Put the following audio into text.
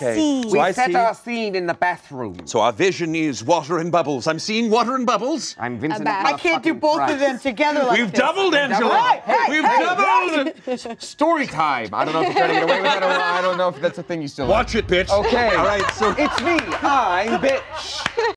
Okay. Seed. So I set our seed in the bathroom. So our vision is water and bubbles. I'm seeing water and bubbles. I'm Vincent. I can't do both of them together like We've this. Doubled, Angela. Hey, hey, we've doubled. Story time. I don't know if you're trying to get away with that. I don't know if that's a thing you still watch like. It, bitch. Okay. All right. So it's me. I'm bitch.